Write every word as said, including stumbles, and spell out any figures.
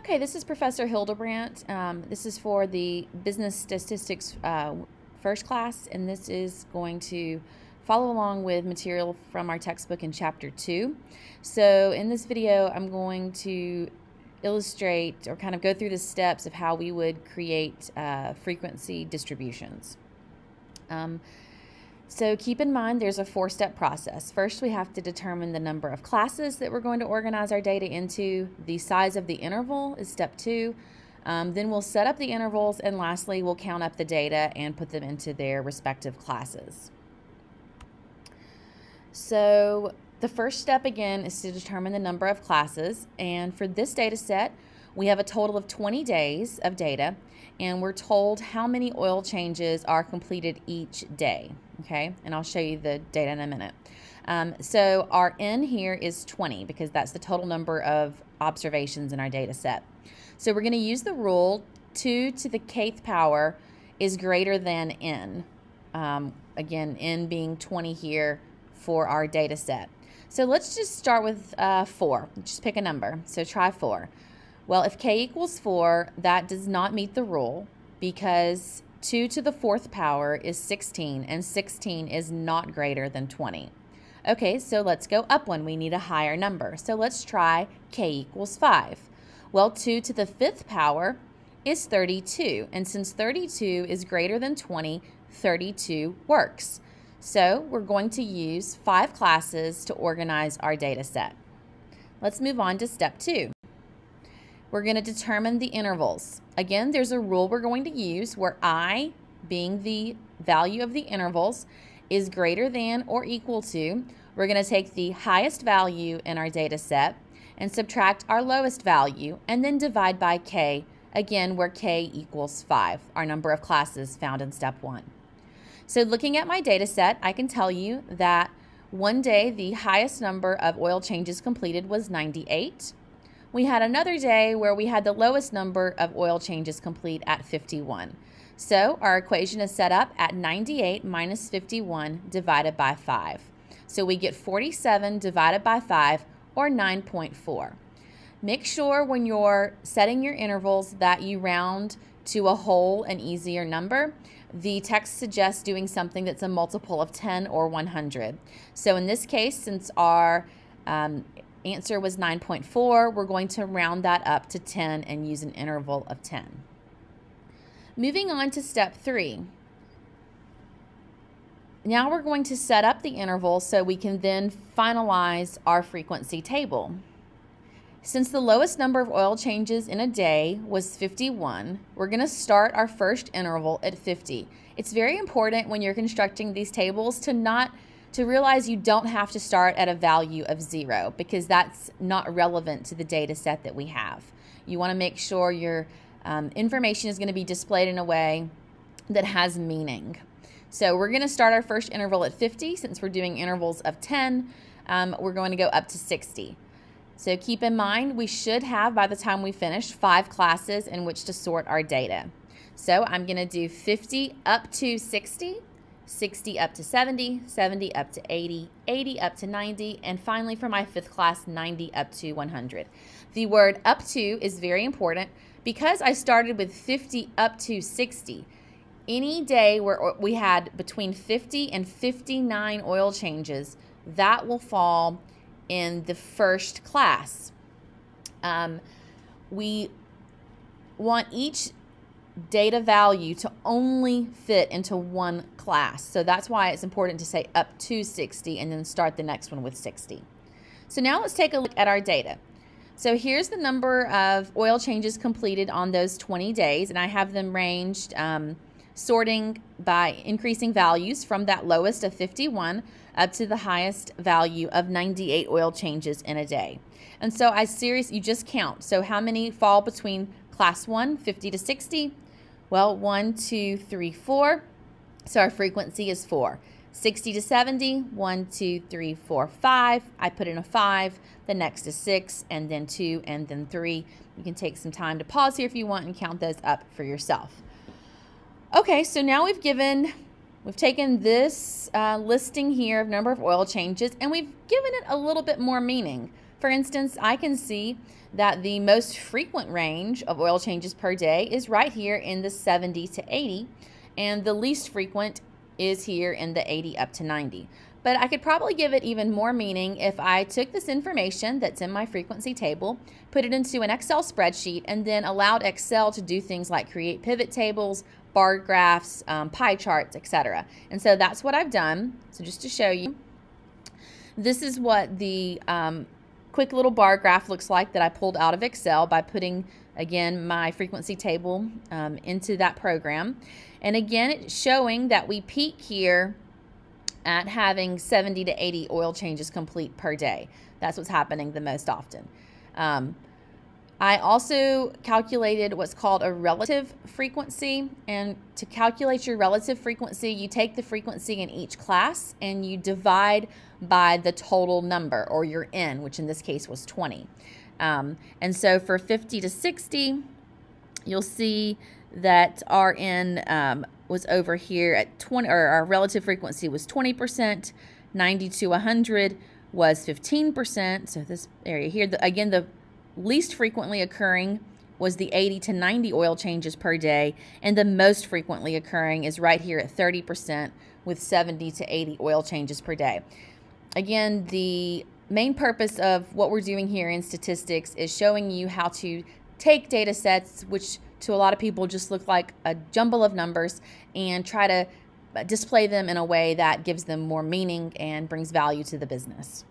Okay, this is Professor Hildebrandt. Um, this is for the Business Statistics uh, first class, and this is going to follow along with material from our textbook in Chapter two. So in this video, I'm going to illustrate or kind of go through the steps of how we would create uh, frequency distributions. Um, So keep in mind there's a four-step process. First, we have to determine the number of classes that we're going to organize our data into. The size of the interval is step two. Um, then we'll set up the intervals, and lastly, we'll count up the data and put them into their respective classes. So the first step, again, is to determine the number of classes, and for this data set, we have a total of twenty days of data, and we're told how many oil changes are completed each day, okay? And I'll show you the data in a minute. Um, so our N here is twenty because that's the total number of observations in our data set. So we're going to use the rule two to the kth power is greater than N. Um, again, N being twenty here for our data set. So let's just start with uh, four. Just pick a number. So try four. Well, if k equals four, that does not meet the rule because two to the fourth power is sixteen, and sixteen is not greater than twenty. Okay, so let's go up one. We need a higher number. So let's try k equals five. Well, two to the fifth power is thirty-two, and since thirty-two is greater than twenty, thirty-two works. So we're going to use five classes to organize our data set. Let's move on to step two. We're going to determine the intervals. Again, there's a rule we're going to use where I, being the value of the intervals, is greater than or equal to. We're going to take the highest value in our data set and subtract our lowest value and then divide by k, again, where k equals five, our number of classes found in step one. So looking at my data set, I can tell you that one day the highest number of oil changes completed was ninety-eight. We had another day where we had the lowest number of oil changes complete at fifty-one. So our equation is set up at ninety-eight minus fifty-one divided by five. So we get forty-seven divided by five, or nine point four. Make sure when you're setting your intervals that you round to a whole and easier number. The text suggests doing something that's a multiple of ten or one hundred. So in this case, since our um, answer was nine point four. We're going to round that up to ten and use an interval of ten. Moving on to step three. Now we're going to set up the interval so we can then finalize our frequency table. Since the lowest number of oil changes in a day was fifty-one, we're going to start our first interval at fifty. It's very important when you're constructing these tables to not to realize you don't have to start at a value of zero because that's not relevant to the data set that we have. You want to make sure your um, information is going to be displayed in a way that has meaning. So we're going to start our first interval at fifty. Since we're doing intervals of ten, um, we're going to go up to sixty. So keep in mind we should have, by the time we finish, five classes in which to sort our data. So I'm going to do fifty up to sixty. sixty up to seventy, seventy up to eighty, eighty up to ninety, and finally for my fifth class, ninety up to one hundred. The word up to is very important because I started with fifty up to sixty. Any day where we had between fifty and fifty-nine oil changes, that will fall in the first class. Um, we want each data value to only fit into one class. So that's why it's important to say up to sixty and then start the next one with sixty. So now let's take a look at our data. So here's the number of oil changes completed on those twenty days, and I have them ranged um, sorting by increasing values from that lowest of fifty-one up to the highest value of ninety-eight oil changes in a day. And so I series, you just count. So how many fall between class one, fifty to sixty? Well, one, two, three, four. So our frequency is four. sixty to seventy, one, two, three, four, five. I put in a five. The next is six, and then two, and then three. You can take some time to pause here if you want and count those up for yourself. Okay, so now we've given, we've taken this uh, listing here of number of oil changes, and we've given it a little bit more meaning. For instance, I can see that the most frequent range of oil changes per day is right here in the seventy to eighty, and the least frequent is here in the eighty up to ninety. But I could probably give it even more meaning if I took this information that's in my frequency table, put it into an Excel spreadsheet, and then allowed Excel to do things like create pivot tables, bar graphs, um, pie charts, et cetera. And so that's what I've done. So just to show you, this is what the um, quick little bar graph looks like that I pulled out of Excel by putting, again, my frequency table um, into that program. And again, it's showing that we peak here at having seventy to eighty oil changes complete per day. That's what's happening the most often. Um, I also calculated what's called a relative frequency, and to calculate your relative frequency, you take the frequency in each class and you divide by the total number, or your N, which in this case was twenty. Um, and so for fifty to sixty, you'll see that our N um, was over here at twenty, or our relative frequency was twenty percent, ninety to one hundred was fifteen percent, so this area here, the, again, the least frequently occurring was the eighty to ninety oil changes per day, and the most frequently occurring is right here at thirty percent with seventy to eighty oil changes per day. Again, the main purpose of what we're doing here in statistics is showing you how to take data sets, which to a lot of people just look like a jumble of numbers, and try to display them in a way that gives them more meaning and brings value to the business.